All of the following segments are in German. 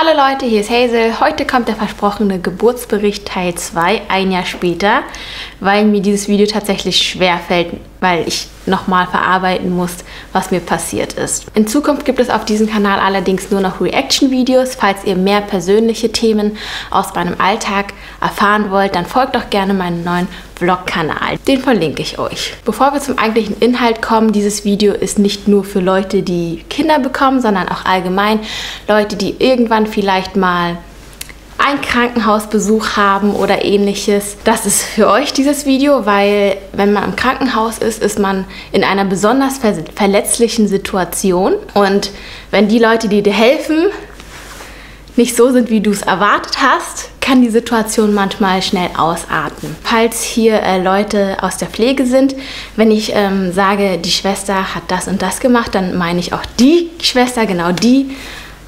Hallo Leute, hier ist Hazel. Heute kommt der versprochene Geburtsbericht Teil 2, ein Jahr später, weil mir dieses Video tatsächlich schwerfällt, weil ich nochmal verarbeiten muss, was mir passiert ist. In Zukunft gibt es auf diesem Kanal allerdings nur noch Reaction-Videos. Falls ihr mehr persönliche Themen aus meinem Alltag erfahren wollt, dann folgt doch gerne meinem neuen Vlog-Kanal. Den verlinke ich euch. Bevor wir zum eigentlichen Inhalt kommen, dieses Video ist nicht nur für Leute, die Kinder bekommen, sondern auch allgemein Leute, die irgendwann vielleicht mal einen Krankenhausbesuch haben oder ähnliches. Das ist für euch dieses Video, weil wenn man im Krankenhaus ist, ist man in einer besonders verletzlichen Situation. Und wenn die Leute, die dir helfen, nicht so sind, wie du es erwartet hast, kann die Situation manchmal schnell ausarten. Falls hier Leute aus der Pflege sind, wenn ich sage, die Schwester hat das und das gemacht, dann meine ich auch die Schwester, genau die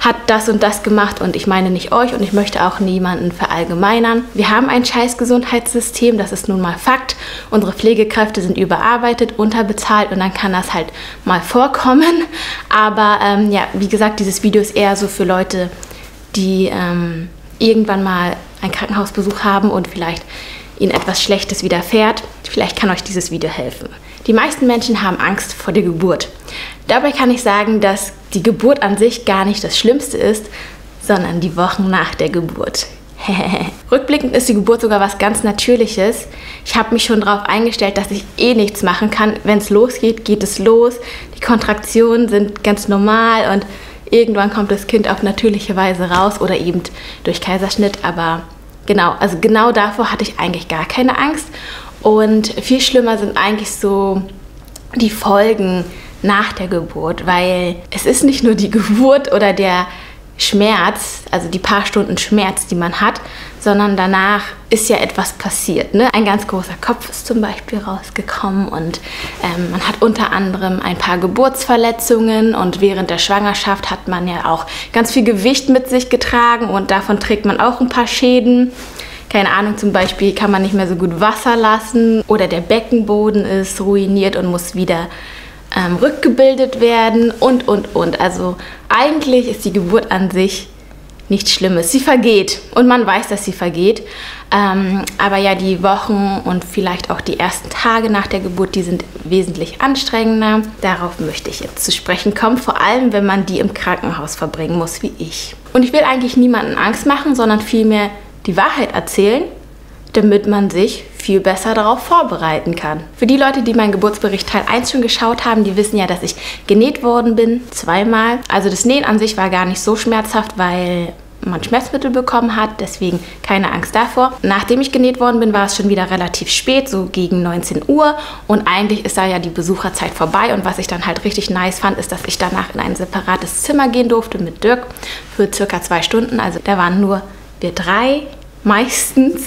hat das und das gemacht und ich meine nicht euch und ich möchte auch niemanden verallgemeinern. Wir haben ein scheiß Gesundheitssystem, das ist nun mal Fakt. Unsere Pflegekräfte sind überarbeitet, unterbezahlt und dann kann das halt mal vorkommen. Aber ja, wie gesagt, dieses Video ist eher so für Leute, die irgendwann mal einen Krankenhausbesuch haben und vielleicht ihnen etwas Schlechtes widerfährt. Vielleicht kann euch dieses Video helfen. Die meisten Menschen haben Angst vor der Geburt. Dabei kann ich sagen, dass die Geburt an sich gar nicht das Schlimmste ist, sondern die Wochen nach der Geburt. Rückblickend ist die Geburt sogar was ganz Natürliches. Ich habe mich schon darauf eingestellt, dass ich eh nichts machen kann. Wenn es losgeht, geht es los. Die Kontraktionen sind ganz normal und irgendwann kommt das Kind auf natürliche Weise raus oder eben durch Kaiserschnitt, aber genau, also genau davor hatte ich eigentlich gar keine Angst. Und viel schlimmer sind eigentlich so die Folgen nach der Geburt, weil es ist nicht nur die Geburt oder der Schmerz, also die paar Stunden Schmerz, die man hat, sondern danach ist ja etwas passiert, ne? Ein ganz großer Kopf ist zum Beispiel rausgekommen und man hat unter anderem ein paar Geburtsverletzungen und während der Schwangerschaft hat man ja auch ganz viel Gewicht mit sich getragen und davon trägt man auch ein paar Schäden. Keine Ahnung, zum Beispiel kann man nicht mehr so gut Wasser lassen oder der Beckenboden ist ruiniert und muss wieder rückgebildet werden und. Also eigentlich ist die Geburt an sich nichts Schlimmes. Sie vergeht und man weiß, dass sie vergeht. Aber ja, die Wochen und vielleicht auch die ersten Tage nach der Geburt, die sind wesentlich anstrengender. Darauf möchte ich jetzt zu sprechen kommen, vor allem, wenn man die im Krankenhaus verbringen muss, wie ich. Und ich will eigentlich niemanden Angst machen, sondern vielmehr die Wahrheit erzählen, damit man sich viel besser darauf vorbereiten kann. Für die Leute, die meinen Geburtsbericht Teil 1 schon geschaut haben, die wissen ja, dass ich genäht worden bin, zweimal. Also das Nähen an sich war gar nicht so schmerzhaft, weil man Schmerzmittel bekommen hat, deswegen keine Angst davor. Nachdem ich genäht worden bin, war es schon wieder relativ spät, so gegen 19 Uhr und eigentlich ist da ja die Besucherzeit vorbei und was ich dann halt richtig nice fand, ist, dass ich danach in ein separates Zimmer gehen durfte mit Dirk für circa 2 Stunden, also da waren nur wir drei meistens.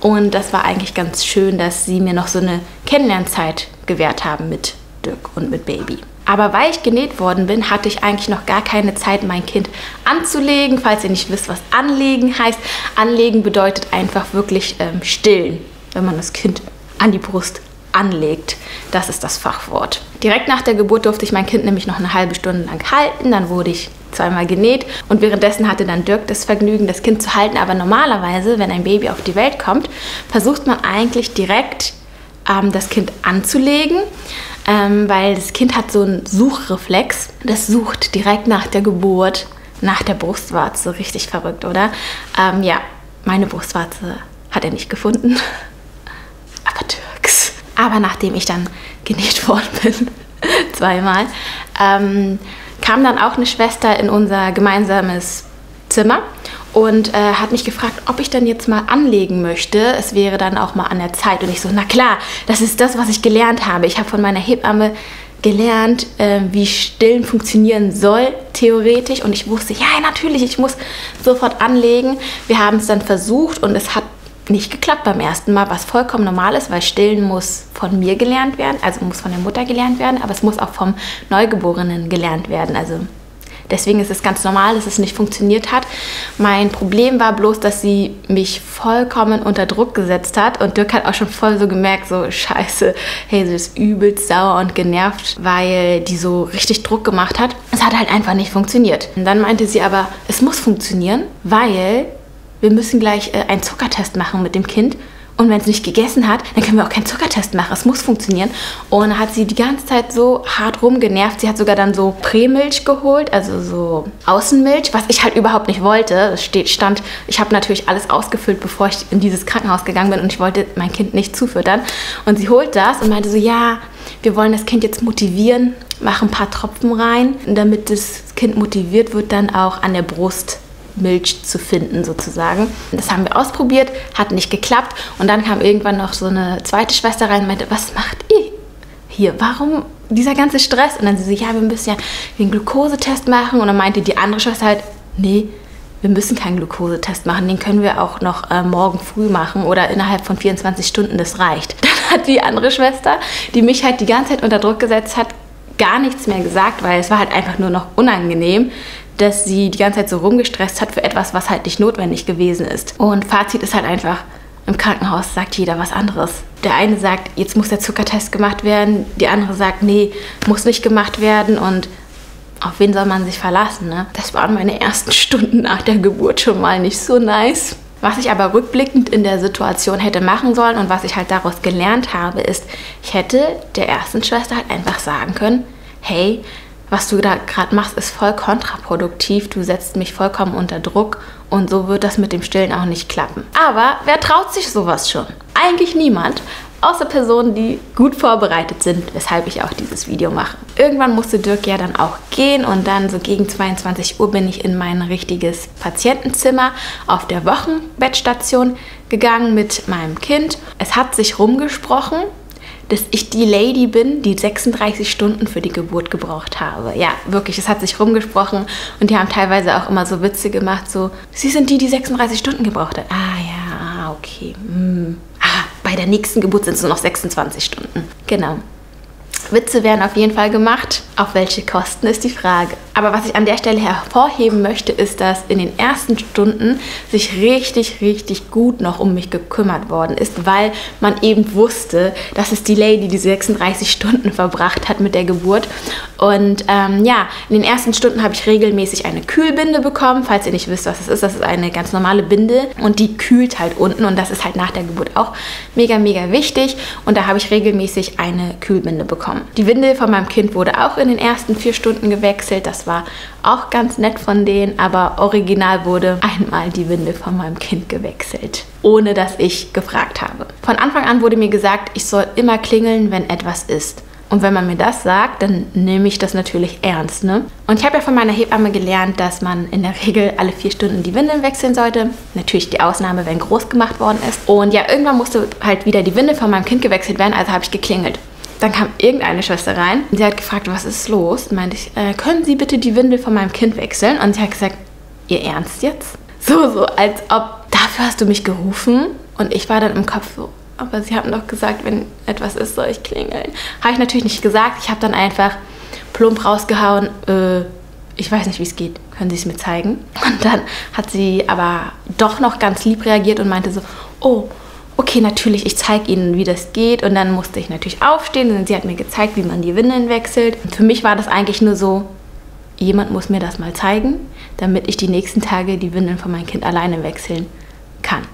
Und das war eigentlich ganz schön, dass sie mir noch so eine Kennenlernzeit gewährt haben mit Dirk und mit Baby. Aber weil ich genäht worden bin, hatte ich eigentlich noch gar keine Zeit, mein Kind anzulegen. Falls ihr nicht wisst, was anlegen heißt. Anlegen bedeutet einfach wirklich stillen, wenn man das Kind an die Brust anlegt. Das ist das Fachwort. Direkt nach der Geburt durfte ich mein Kind nämlich noch eine halbe Stunde lang halten. Dann wurde ich zweimal genäht und währenddessen hatte dann Dirk das Vergnügen, das Kind zu halten. Aber normalerweise, wenn ein Baby auf die Welt kommt, versucht man eigentlich direkt das Kind anzulegen, weil das Kind hat so einen Suchreflex. Das sucht direkt nach der Geburt, nach der Brustwarze. Richtig verrückt, oder? Ja, meine Brustwarze hat er nicht gefunden. Aber Dirks. Aber nachdem ich dann genäht worden bin, zweimal, kam dann auch eine Schwester in unser gemeinsames Zimmer und hat mich gefragt, ob ich dann jetzt mal anlegen möchte. Es wäre dann auch mal an der Zeit. Und ich so, na klar, das ist das, was ich gelernt habe. Ich habe von meiner Hebamme gelernt, wie Stillen funktionieren soll, theoretisch. Und ich wusste, ja, natürlich, ich muss sofort anlegen. Wir haben es dann versucht und es hat nicht geklappt beim ersten Mal, was vollkommen normal ist, weil Stillen muss von mir gelernt werden, also muss von der Mutter gelernt werden, aber es muss auch vom Neugeborenen gelernt werden, also Deswegen ist es ganz normal, dass es nicht funktioniert hat. Mein Problem war bloß, dass sie mich vollkommen unter Druck gesetzt hat. Und Dirk hat auch schon voll so gemerkt, so scheiße, Hazel ist übelst sauer und genervt, weil die so richtig Druck gemacht hat. Es hat halt einfach nicht funktioniert. Und dann meinte sie aber, es muss funktionieren, weil wir müssen gleich einen Zuckertest machen mit dem Kind. Und wenn es nicht gegessen hat, dann können wir auch keinen Zuckertest machen. Es muss funktionieren. Und hat sie die ganze Zeit so hart rumgenervt. Sie hat sogar dann so Prämilch geholt, also so Außenmilch, was ich halt überhaupt nicht wollte. Das stand, ich habe natürlich alles ausgefüllt, bevor ich in dieses Krankenhaus gegangen bin und ich wollte mein Kind nicht zufüttern. Und sie holt das und meinte so, ja, wir wollen das Kind jetzt motivieren, machen ein paar Tropfen rein, damit das Kind motiviert wird, dann auch an der Brust Milch zu finden sozusagen. Das haben wir ausprobiert, hat nicht geklappt und dann kam irgendwann noch so eine zweite Schwester rein und meinte, was macht ihr hier? Warum dieser ganze Stress? Und dann sie so, ja, wir müssen ja den Glukosetest machen und dann meinte die andere Schwester halt, nee, wir müssen keinen Glukosetest machen, den können wir auch noch morgen früh machen oder innerhalb von 24 Stunden, das reicht. Dann hat die andere Schwester, die mich halt die ganze Zeit unter Druck gesetzt hat, gar nichts mehr gesagt, weil es war halt einfach nur noch unangenehm, dass sie die ganze Zeit so rumgestresst hat für etwas, was halt nicht notwendig gewesen ist. Und Fazit ist halt einfach, im Krankenhaus sagt jeder was anderes. Der eine sagt, jetzt muss der Zuckertest gemacht werden, die andere sagt, nee, muss nicht gemacht werden und auf wen soll man sich verlassen, ne? Das waren meine ersten Stunden nach der Geburt schon mal nicht so nice. Was ich aber rückblickend in der Situation hätte machen sollen und was ich halt daraus gelernt habe, ist, ich hätte der ersten Schwester halt einfach sagen können, hey, was du da gerade machst, ist voll kontraproduktiv, du setzt mich vollkommen unter Druck und so wird das mit dem Stillen auch nicht klappen. Aber wer traut sich sowas schon? Eigentlich niemand, außer Personen, die gut vorbereitet sind, weshalb ich auch dieses Video mache. Irgendwann musste Dirk ja dann auch gehen und dann so gegen 22 Uhr bin ich in mein richtiges Patientenzimmer auf der Wochenbettstation gegangen mit meinem Kind. Es hat sich rumgesprochen, dass ich die Lady bin, die 36 Stunden für die Geburt gebraucht habe. Ja, wirklich, es hat sich rumgesprochen und die haben teilweise auch immer so Witze gemacht, so, sie sind die, die 36 Stunden gebraucht hat. Ah ja, okay. Bei der nächsten Geburt sind es nur noch 26 Stunden. Genau. Witze werden auf jeden Fall gemacht. Auf welche Kosten ist die Frage. Aber was ich an der Stelle hervorheben möchte, ist, dass in den ersten Stunden sich richtig, richtig gut noch um mich gekümmert worden ist, weil man eben wusste, dass es die Lady, die 36 Stunden verbracht hat mit der Geburt. Und ja, in den ersten Stunden habe ich regelmäßig eine Kühlbinde bekommen. Falls ihr nicht wisst, was das ist eine ganz normale Binde und die kühlt halt unten und das ist halt nach der Geburt auch mega, mega wichtig. Und da habe ich regelmäßig eine Kühlbinde bekommen. Die Windel von meinem Kind wurde auch in den ersten 4 Stunden gewechselt. Das war auch ganz nett von denen, aber original wurde einmal die Windel von meinem Kind gewechselt, ohne dass ich gefragt habe. Von Anfang an wurde mir gesagt, ich soll immer klingeln, wenn etwas ist. Und wenn man mir das sagt, dann nehme ich das natürlich ernst, ne? Und ich habe ja von meiner Hebamme gelernt, dass man in der Regel alle 4 Stunden die Windeln wechseln sollte. Natürlich die Ausnahme, wenn groß gemacht worden ist. Und ja, irgendwann musste halt wieder die Windel von meinem Kind gewechselt werden, also habe ich geklingelt. Dann kam irgendeine Schwester rein und sie hat gefragt, was ist los? Und meinte ich, können Sie bitte die Windel von meinem Kind wechseln? Und sie hat gesagt, Ihr Ernst jetzt? So, als ob, dafür hast du mich gerufen? Und ich war dann im Kopf so, aber Sie haben doch gesagt, wenn etwas ist, soll ich klingeln. Habe ich natürlich nicht gesagt, ich habe dann einfach plump rausgehauen, ich weiß nicht, wie es geht, können Sie es mir zeigen? Und dann hat sie aber doch noch ganz lieb reagiert und meinte so, oh, okay, natürlich, ich zeige Ihnen, wie das geht. Und dann musste ich natürlich aufstehen und sie hat mir gezeigt, wie man die Windeln wechselt. Und für mich war das eigentlich nur so, jemand muss mir das mal zeigen, damit ich die nächsten Tage die Windeln von meinem Kind alleine wechseln kann.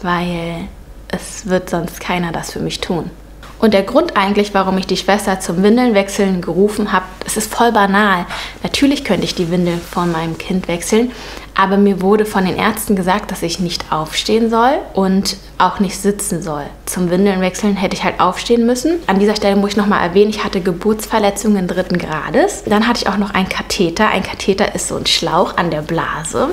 Weil es wird sonst keiner das für mich tun. Und der Grund eigentlich, warum ich die Schwester zum Windelnwechseln gerufen habe, es ist voll banal. Natürlich könnte ich die Windel von meinem Kind wechseln, aber mir wurde von den Ärzten gesagt, dass ich nicht aufstehen soll und auch nicht sitzen soll. Zum Windelnwechseln hätte ich halt aufstehen müssen. An dieser Stelle muss ich nochmal erwähnen, ich hatte Geburtsverletzungen 3. Grades. Dann hatte ich auch noch einen Katheter. Ein Katheter ist so ein Schlauch an der Blase,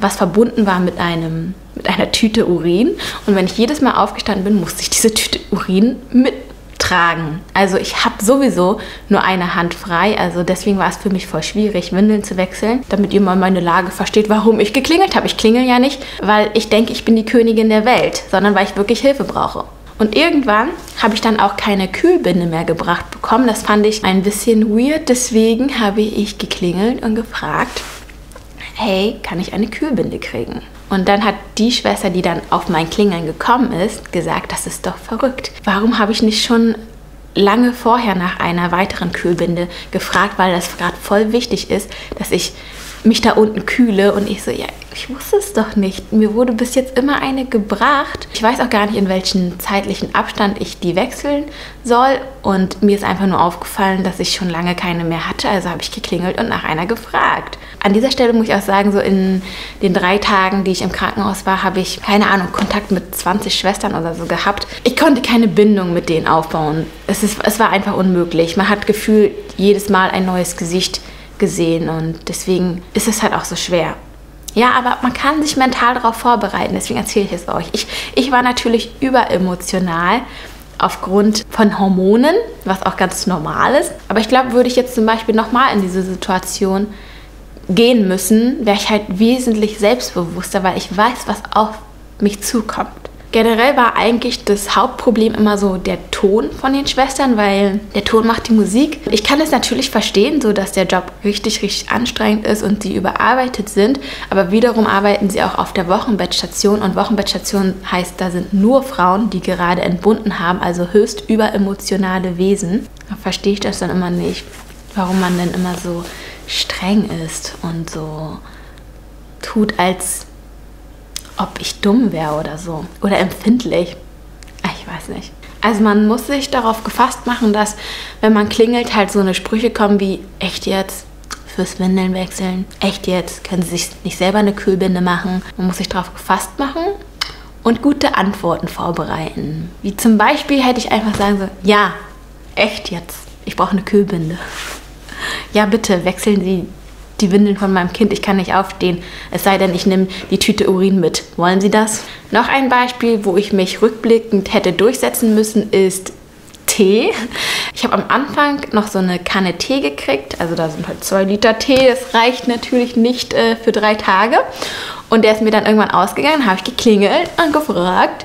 was verbunden war mit einer Tüte Urin. Und wenn ich jedes Mal aufgestanden bin, musste ich diese Tüte Urin mittragen. Also ich habe sowieso nur eine Hand frei, also deswegen war es für mich voll schwierig, Windeln zu wechseln, damit ihr mal meine Lage versteht, warum ich geklingelt habe. Ich klingel ja nicht, weil ich denke, ich bin die Königin der Welt, sondern weil ich wirklich Hilfe brauche. Und irgendwann habe ich dann auch keine Kühlbinde mehr gebracht bekommen. Das fand ich ein bisschen weird. Deswegen habe ich geklingelt und gefragt, hey, kann ich eine Kühlbinde kriegen? Und dann hat die Schwester, die dann auf mein Klingeln gekommen ist, gesagt, das ist doch verrückt. Warum habe ich nicht schon lange vorher nach einer weiteren Kühlbinde gefragt, weil das gerade voll wichtig ist, dass ich mich da unten kühle. Und ich so, ja, ich wusste es doch nicht. Mir wurde bis jetzt immer eine gebracht. Ich weiß auch gar nicht, in welchem zeitlichen Abstand ich die wechseln soll. Und mir ist einfach nur aufgefallen, dass ich schon lange keine mehr hatte. Also habe ich geklingelt und nach einer gefragt. An dieser Stelle muss ich auch sagen, so in den 3 Tagen, die ich im Krankenhaus war, habe ich, keine Ahnung, Kontakt mit 20 Schwestern oder so gehabt. Ich konnte keine Bindung mit denen aufbauen. Es war einfach unmöglich. Man hat gefühlt jedes Mal ein neues Gesicht gesehen und deswegen ist es halt auch so schwer. Ja, aber man kann sich mental darauf vorbereiten, deswegen erzähle ich es euch. Ich war natürlich überemotional aufgrund von Hormonen, was auch ganz normal ist. Aber ich glaube, würde ich jetzt zum Beispiel nochmal in diese Situation gehen müssen, wäre ich halt wesentlich selbstbewusster, weil ich weiß, was auf mich zukommt. Generell war eigentlich das Hauptproblem immer so der Ton von den Schwestern, weil der Ton macht die Musik. Ich kann es natürlich verstehen, so dass der Job richtig, richtig anstrengend ist und sie überarbeitet sind, aber wiederum arbeiten sie auch auf der Wochenbettstation und Wochenbettstation heißt, da sind nur Frauen, die gerade entbunden haben, also höchst überemotionale Wesen. Da verstehe ich das dann immer nicht, warum man denn immer so streng ist und so tut, als ob ich dumm wäre oder so. Oder empfindlich. Ich weiß nicht. Also man muss sich darauf gefasst machen, dass, wenn man klingelt, halt so eine Sprüche kommen wie, echt jetzt, fürs Windeln wechseln, echt jetzt, können Sie sich nicht selber eine Kühlbinde machen. Man muss sich darauf gefasst machen und gute Antworten vorbereiten. Wie zum Beispiel hätte ich einfach sagen sollen, ja, echt jetzt, ich brauche eine Kühlbinde. Ja, bitte, wechseln Sie die Windeln von meinem Kind, ich kann nicht aufstehen, es sei denn, ich nehme die Tüte Urin mit. Wollen Sie das? Noch ein Beispiel, wo ich mich rückblickend hätte durchsetzen müssen, ist Tee. Ich habe am Anfang noch so eine Kanne Tee gekriegt, also da sind halt 2 Liter Tee, das reicht natürlich nicht für 3 Tage. Und der ist mir dann irgendwann ausgegangen, habe ich geklingelt und gefragt,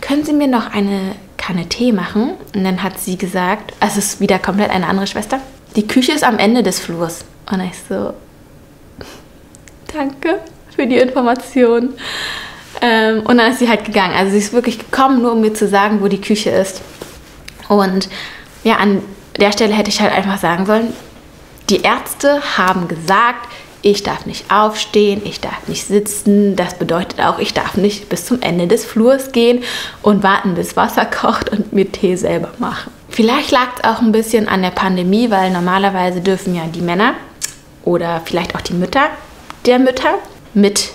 können Sie mir noch eine Kanne Tee machen? Und dann hat sie gesagt, also es ist wieder komplett eine andere Schwester, die Küche ist am Ende des Flurs. Und ich so, danke für die Information. Und dann ist sie halt gegangen. Also sie ist wirklich gekommen, nur um mir zu sagen, wo die Küche ist. Und ja, an der Stelle hätte ich halt einfach sagen sollen, die Ärzte haben gesagt, ich darf nicht aufstehen, ich darf nicht sitzen. Das bedeutet auch, ich darf nicht bis zum Ende des Flurs gehen und warten, bis Wasser kocht und mir Tee selber machen. Vielleicht lag es auch ein bisschen an der Pandemie, weil normalerweise dürfen ja die Männer oder vielleicht auch die Mütter der Mütter mit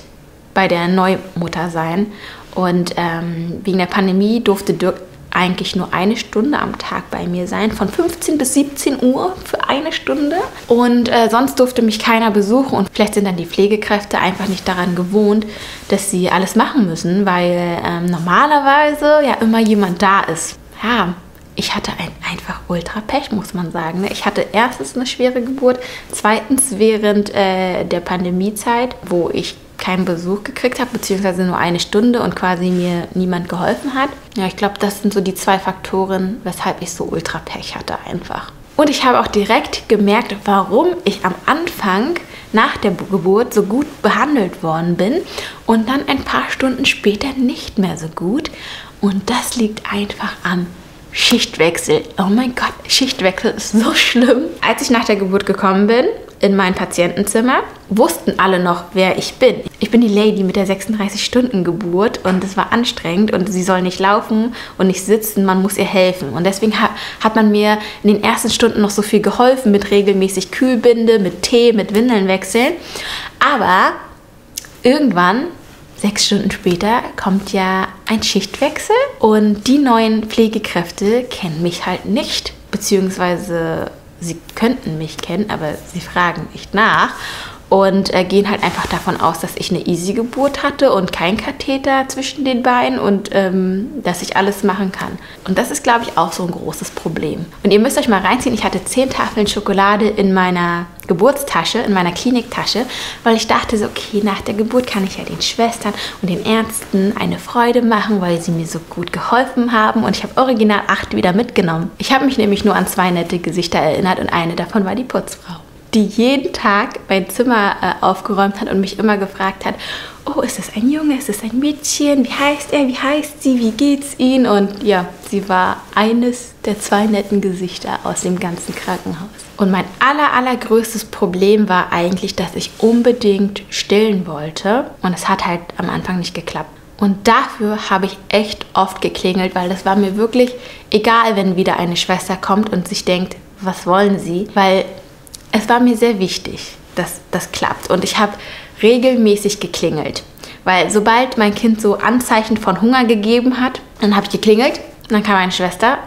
bei der Neumutter sein. Und wegen der Pandemie durfte Dirk eigentlich nur 1 Stunde am Tag bei mir sein, von 15 bis 17 Uhr für 1 Stunde. Und sonst durfte mich keiner besuchen und vielleicht sind dann die Pflegekräfte einfach nicht daran gewohnt, dass sie alles machen müssen, weil normalerweise ja immer jemand da ist. Ja, ich hatte einfach ultra Pech, muss man sagen. Ich hatte erstens eine schwere Geburt, zweitens während der Pandemiezeit, wo ich keinen Besuch gekriegt habe, beziehungsweise nur 1 Stunde und quasi mir niemand geholfen hat. Ja, ich glaube, das sind so die 2 Faktoren, weshalb ich so ultra Pech hatte einfach. Und ich habe auch direkt gemerkt, warum ich am Anfang nach der Geburt so gut behandelt worden bin und dann ein paar Stunden später nicht mehr so gut. Und das liegt einfach am Schichtwechsel. Oh mein Gott, Schichtwechsel ist so schlimm. Als ich nach der Geburt gekommen bin, in mein Patientenzimmer, wussten alle noch, wer ich bin. Ich bin die Lady mit der 36-Stunden-Geburt und es war anstrengend und sie soll nicht laufen und nicht sitzen, man muss ihr helfen. Und deswegen hat man mir in den ersten Stunden noch so viel geholfen mit regelmäßig Kühlbinde, mit Tee, mit Windeln wechseln. Aber irgendwann, 6 Stunden später, kommt ja ein Schichtwechsel und die neuen Pflegekräfte kennen mich halt nicht, beziehungsweise sie könnten mich kennen, aber sie fragen nicht nach. und gehen halt einfach davon aus, dass ich eine Easy-Geburt hatte und kein Katheter zwischen den Beinen und dass ich alles machen kann. Und das ist, glaube ich, auch so ein großes Problem. Und ihr müsst euch mal reinziehen, ich hatte 10 Tafeln Schokolade in meiner Geburtstasche, in meiner Kliniktasche, weil ich dachte so, okay, nach der Geburt kann ich ja den Schwestern und den Ärzten eine Freude machen, weil sie mir so gut geholfen haben und ich habe original 8 wieder mitgenommen. Ich habe mich nämlich nur an 2 nette Gesichter erinnert und eine davon war die Putzfrau, die jeden Tag mein Zimmer aufgeräumt hat und mich immer gefragt hat, oh, ist das ein Junge, ist das ein Mädchen, wie heißt er, wie heißt sie, wie geht's ihnen? Und ja, sie war eines der 2 netten Gesichter aus dem ganzen Krankenhaus. Und mein allergrößtes Problem war eigentlich, dass ich unbedingt stillen wollte und es hat halt am Anfang nicht geklappt. Und dafür habe ich echt oft geklingelt, weil das war mir wirklich egal, wenn wieder eine Schwester kommt und sich denkt, was wollen sie? Weil es war mir sehr wichtig, dass das klappt. Und ich habe regelmäßig geklingelt. Weil sobald mein Kind so Anzeichen von Hunger gegeben hat, dann habe ich geklingelt. Und dann kam meine Schwester,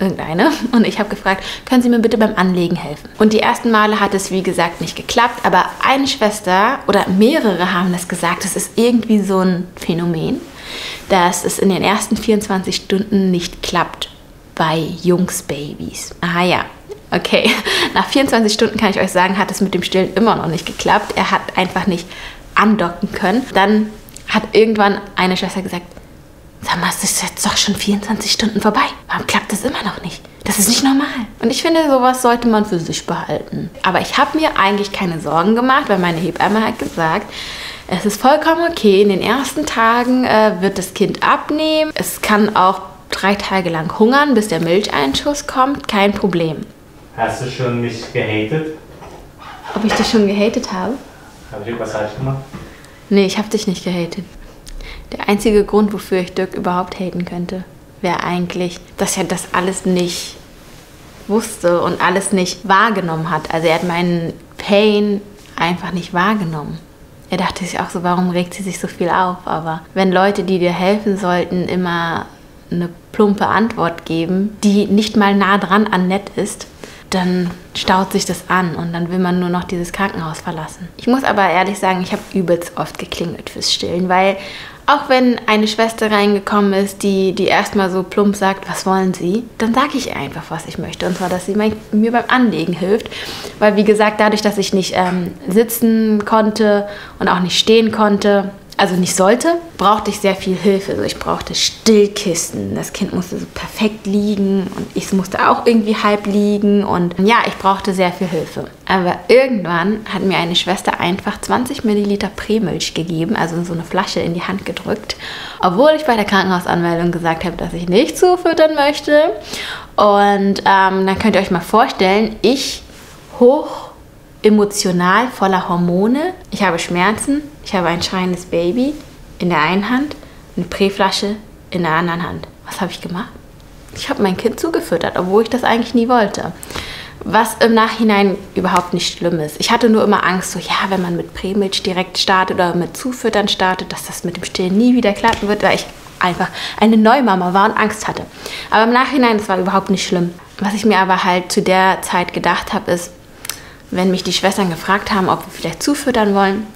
irgendeine, und ich habe gefragt, können Sie mir bitte beim Anlegen helfen? Und die ersten Male hat es, wie gesagt, nicht geklappt. Aber eine Schwester oder mehrere haben das gesagt. Das ist irgendwie so ein Phänomen, dass es in den ersten 24 Stunden nicht klappt bei Jungsbabys. Aha, ja. Okay, nach 24 Stunden kann ich euch sagen, hat es mit dem Stillen immer noch nicht geklappt. Er hat einfach nicht andocken können. Dann hat irgendwann eine Schwester gesagt, sag mal, es ist jetzt doch schon 24 Stunden vorbei. Warum klappt das immer noch nicht? Das ist nicht normal. Und ich finde, sowas sollte man für sich behalten. Aber ich habe mir eigentlich keine Sorgen gemacht, weil meine Hebamme hat gesagt, es ist vollkommen okay, in den ersten Tagen wird das Kind abnehmen. Es kann auch 3 Tage lang hungern, bis der Milcheinschuss kommt, kein Problem. Hast du schon mich gehatet? Ob ich dich schon gehatet habe? Habe ich irgendwas falsch gemacht? Nee, ich habe dich nicht gehatet. Der einzige Grund, wofür ich Dirk überhaupt haten könnte, wäre eigentlich, dass er das alles nicht wusste und alles nicht wahrgenommen hat. Also er hat meinen Pain einfach nicht wahrgenommen. Er dachte sich auch so, warum regt sie sich so viel auf? Aber wenn Leute, die dir helfen sollten, immer eine plumpe Antwort geben, die nicht mal nah dran an nett ist, dann staut sich das an und dann will man nur noch dieses Krankenhaus verlassen. Ich muss aber ehrlich sagen, ich habe übelst oft geklingelt fürs Stillen, weil auch wenn eine Schwester reingekommen ist, die erstmal so plump sagt, was wollen Sie, dann sage ich einfach, was ich möchte. Und zwar, dass sie mir beim Anlegen hilft. Weil wie gesagt, dadurch, dass ich nicht sitzen konnte und auch nicht stehen konnte, also nicht sollte, brauchte ich sehr viel Hilfe. Also ich brauchte Stillkissen. Das Kind musste so perfekt liegen und ich musste auch irgendwie halb liegen. Und ja, ich brauchte sehr viel Hilfe. Aber irgendwann hat mir eine Schwester einfach 20 Milliliter Prämilch gegeben, also so eine Flasche in die Hand gedrückt, obwohl ich bei der Krankenhausanmeldung gesagt habe, dass ich nicht zufüttern möchte. Und dann könnt ihr euch mal vorstellen, ich hoch emotional, voller Hormone. Ich habe Schmerzen, ich habe ein schreiendes Baby in der einen Hand, eine Präflasche in der anderen Hand. Was habe ich gemacht? Ich habe mein Kind zugefüttert, obwohl ich das eigentlich nie wollte. Was im Nachhinein überhaupt nicht schlimm ist. Ich hatte nur immer Angst, so ja, wenn man mit Prämilch direkt startet oder mit Zufüttern startet, dass das mit dem Stillen nie wieder klappen wird, weil ich einfach eine Neumama war und Angst hatte. Aber im Nachhinein, das war überhaupt nicht schlimm. Was ich mir aber halt zu der Zeit gedacht habe, ist, wenn mich die Schwestern gefragt haben, ob wir vielleicht zufüttern wollen,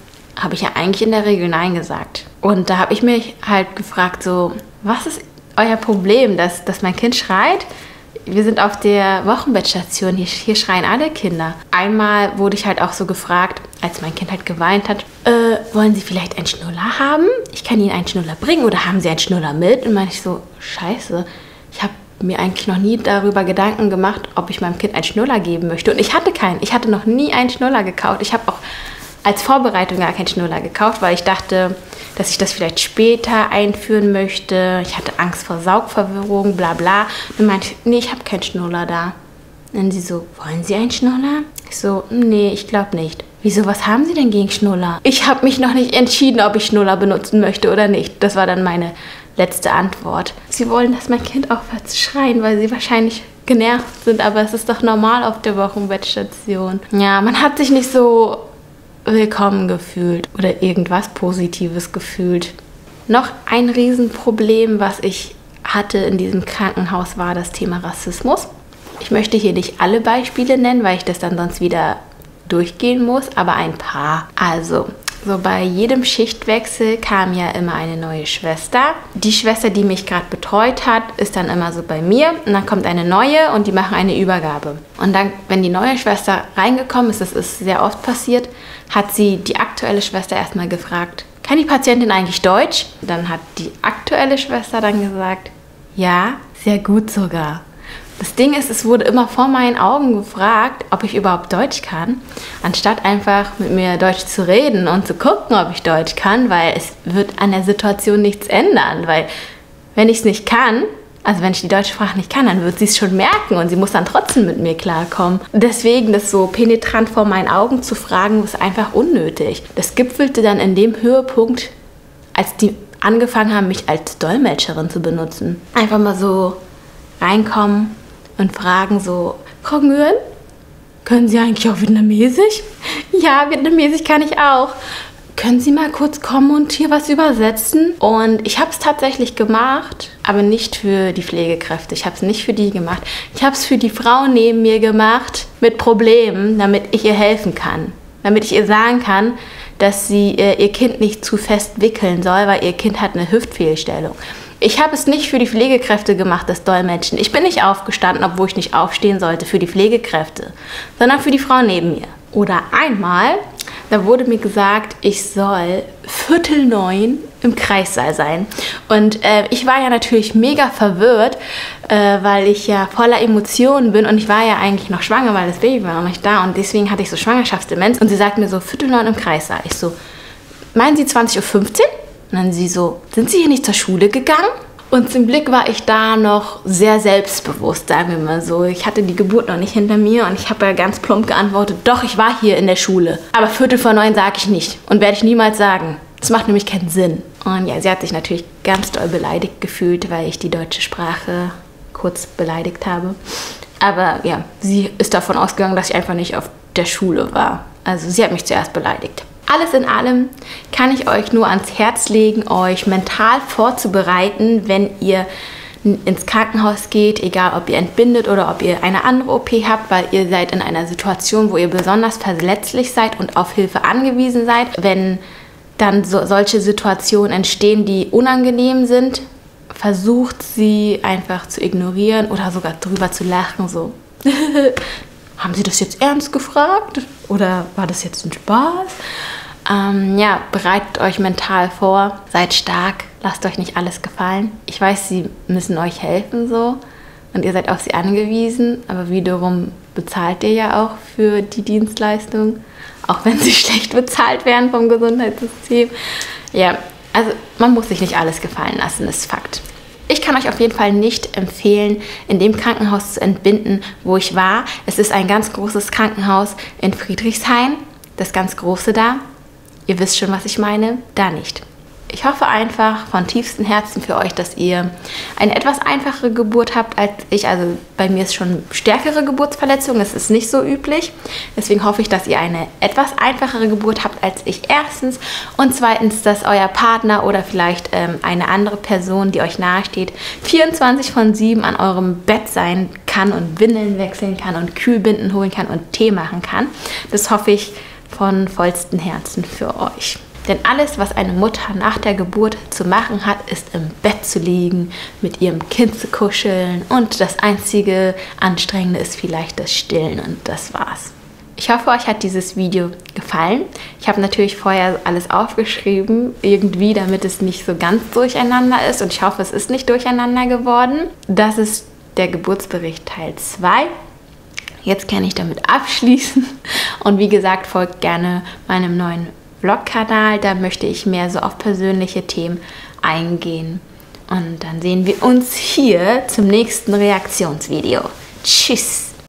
habe ich ja eigentlich in der Regel Nein gesagt. Und da habe ich mich halt gefragt, so, was ist euer Problem, dass mein Kind schreit? Wir sind auf der Wochenbettstation, hier schreien alle Kinder. Einmal wurde ich halt auch so gefragt, als mein Kind halt geweint hat, wollen Sie vielleicht einen Schnuller haben? Ich kann Ihnen einen Schnuller bringen oder haben Sie einen Schnuller mit? Und meine ich so, scheiße, ich habe mir eigentlich noch nie darüber Gedanken gemacht, ob ich meinem Kind einen Schnuller geben möchte. Und ich hatte keinen. Ich hatte noch nie einen Schnuller gekauft. Ich habe auch als Vorbereitung gar keinen Schnuller gekauft, weil ich dachte, dass ich das vielleicht später einführen möchte. Ich hatte Angst vor Saugverwirrung, bla bla. Und meinte ich, nee, ich habe keinen Schnuller da. Und dann sie so, wollen Sie einen Schnuller? Ich so, nee, ich glaube nicht. Wieso, was haben Sie denn gegen Schnuller? Ich habe mich noch nicht entschieden, ob ich Schnuller benutzen möchte oder nicht. Das war dann meine letzte Antwort. Sie wollen, dass mein Kind aufhört zu schreien, weil sie wahrscheinlich genervt sind, aber es ist doch normal auf der Wochenbettstation. Ja, man hat sich nicht so willkommen gefühlt oder irgendwas Positives gefühlt. Noch ein Riesenproblem, was ich hatte in diesem Krankenhaus, war das Thema Rassismus. Ich möchte hier nicht alle Beispiele nennen, weil ich das dann sonst wieder durchgehen muss, aber ein paar. Also, so bei jedem Schichtwechsel kam ja immer eine neue Schwester. Die Schwester, die mich gerade betreut hat, ist dann immer so bei mir. Und dann kommt eine neue und die machen eine Übergabe. Und dann, wenn die neue Schwester reingekommen ist, das ist sehr oft passiert, hat sie die aktuelle Schwester erstmal gefragt, kann die Patientin eigentlich Deutsch? Dann hat die aktuelle Schwester dann gesagt, ja, sehr gut sogar. Das Ding ist, es wurde immer vor meinen Augen gefragt, ob ich überhaupt Deutsch kann, anstatt einfach mit mir Deutsch zu reden und zu gucken, ob ich Deutsch kann, weil es wird an der Situation nichts ändern, weil wenn ich es nicht kann, also wenn ich die deutsche Sprache nicht kann, dann wird sie es schon merken und sie muss dann trotzdem mit mir klarkommen. Deswegen, das so penetrant vor meinen Augen zu fragen, ist einfach unnötig. Das gipfelte dann in dem Höhepunkt, als die angefangen haben, mich als Dolmetscherin zu benutzen. Einfach mal so reinkommen und fragen so, Frau Nguyen, können Sie eigentlich auch Vietnamesisch? Ja, Vietnamesisch kann ich auch. Können Sie mal kurz kommen und hier was übersetzen? Und ich habe es tatsächlich gemacht, aber nicht für die Pflegekräfte. Ich habe es nicht für die gemacht. Ich habe es für die Frau neben mir gemacht mit Problemen, damit ich ihr helfen kann. Damit ich ihr sagen kann, dass sie ihr Kind nicht zu fest wickeln soll, weil ihr Kind hat eine Hüftfehlstellung. Ich habe es nicht für die Pflegekräfte gemacht, das Dolmetschen. Ich bin nicht aufgestanden, obwohl ich nicht aufstehen sollte für die Pflegekräfte, sondern für die Frau neben mir. Oder einmal, da wurde mir gesagt, ich soll 8:45 im Kreissaal sein. Und ich war ja natürlich mega verwirrt, weil ich ja voller Emotionen bin und ich war ja eigentlich noch schwanger, weil das Baby war noch nicht da und deswegen hatte ich so Schwangerschaftsdemenz. Und sie sagt mir so, 8:45 im Kreissaal. Ich so, meinen Sie 20:15 Uhr? Und dann sie so, sind Sie hier nicht zur Schule gegangen? Und zum Glück war ich da noch sehr selbstbewusst, sagen wir mal so. Ich hatte die Geburt noch nicht hinter mir und ich habe ja ganz plump geantwortet, doch, ich war hier in der Schule. Aber 8:45 sage ich nicht und werde ich niemals sagen. Das macht nämlich keinen Sinn. Und ja, sie hat sich natürlich ganz doll beleidigt gefühlt, weil ich die deutsche Sprache kurz beleidigt habe. Aber ja, sie ist davon ausgegangen, dass ich einfach nicht auf der Schule war. Also sie hat mich zuerst beleidigt. Alles in allem kann ich euch nur ans Herz legen, euch mental vorzubereiten, wenn ihr ins Krankenhaus geht, egal ob ihr entbindet oder ob ihr eine andere OP habt, weil ihr seid in einer Situation, wo ihr besonders verletzlich seid und auf Hilfe angewiesen seid. Wenn dann solche Situationen entstehen, die unangenehm sind, versucht sie einfach zu ignorieren oder sogar drüber zu lachen, so. Haben Sie das jetzt ernst gefragt? Oder war das jetzt ein Spaß? Ja, bereitet euch mental vor, seid stark, lasst euch nicht alles gefallen. Ich weiß, sie müssen euch helfen so und ihr seid auf sie angewiesen, aber wiederum bezahlt ihr ja auch für die Dienstleistung, auch wenn sie schlecht bezahlt werden vom Gesundheitssystem. Ja, also man muss sich nicht alles gefallen lassen, ist Fakt. Ich kann euch auf jeden Fall nicht empfehlen, in dem Krankenhaus zu entbinden, wo ich war. Es ist ein ganz großes Krankenhaus in Friedrichshain, das ganz große da. Ihr wisst schon, was ich meine, da nicht. Ich hoffe einfach von tiefstem Herzen für euch, dass ihr eine etwas einfachere Geburt habt als ich. Also bei mir ist schon stärkere Geburtsverletzung, das ist nicht so üblich. Deswegen hoffe ich, dass ihr eine etwas einfachere Geburt habt als ich erstens. Und zweitens, dass euer Partner oder vielleicht eine andere Person, die euch nahesteht, 24/7 an eurem Bett sein kann und Windeln wechseln kann und Kühlbinden holen kann und Tee machen kann. Das hoffe ich von vollstem Herzen für euch. Denn alles, was eine Mutter nach der Geburt zu machen hat, ist im Bett zu liegen, mit ihrem Kind zu kuscheln und das einzige Anstrengende ist vielleicht das Stillen und das war's. Ich hoffe, euch hat dieses Video gefallen. Ich habe natürlich vorher alles aufgeschrieben, irgendwie, damit es nicht so ganz durcheinander ist und ich hoffe, es ist nicht durcheinander geworden. Das ist der Geburtsbericht Teil 2. Jetzt kann ich damit abschließen und wie gesagt, folgt gerne meinem neuen Vlog-Kanal, da möchte ich mehr so auf persönliche Themen eingehen. Und dann sehen wir uns hier zum nächsten Reaktionsvideo. Tschüss!